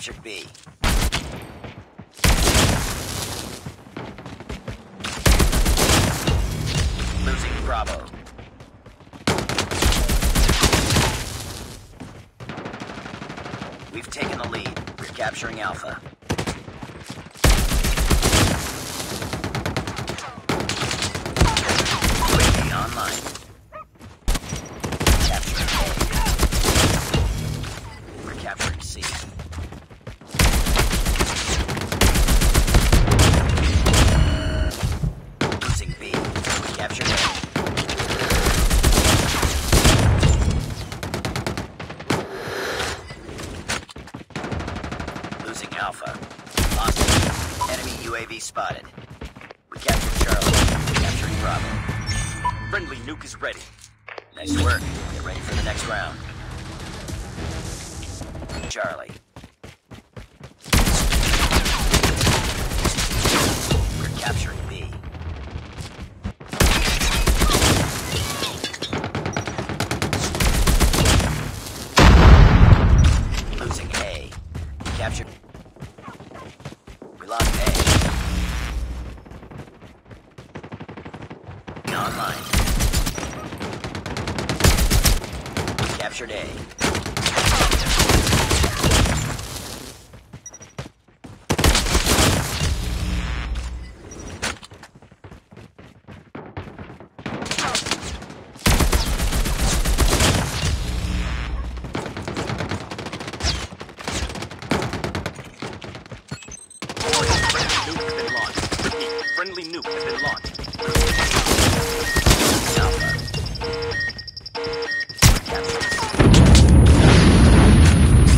captured B. Losing Bravo. We've taken the lead. We're capturing Alpha. Waiting online. Capturing A. We're capturing C. Losing B. We captured A. Alpha. Awesome. Enemy UAV spotted. We captured Charlie. We're capturing Bravo. Friendly nuke is ready. Nice work. Get ready for the next round. Charlie. We're capturing B. Losing A. We captured. Lock A. Online. Captured A. Friendly nuke has been launched. Alpha.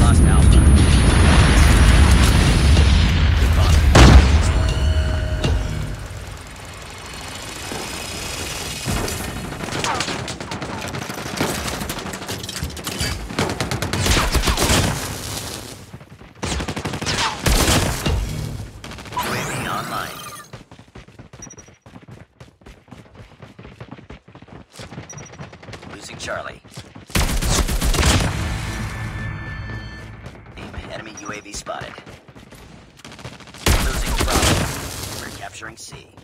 Lost Alpha. UAV online. Losing Charlie. Enemy UAV spotted. Losing Bravo. We're capturing C.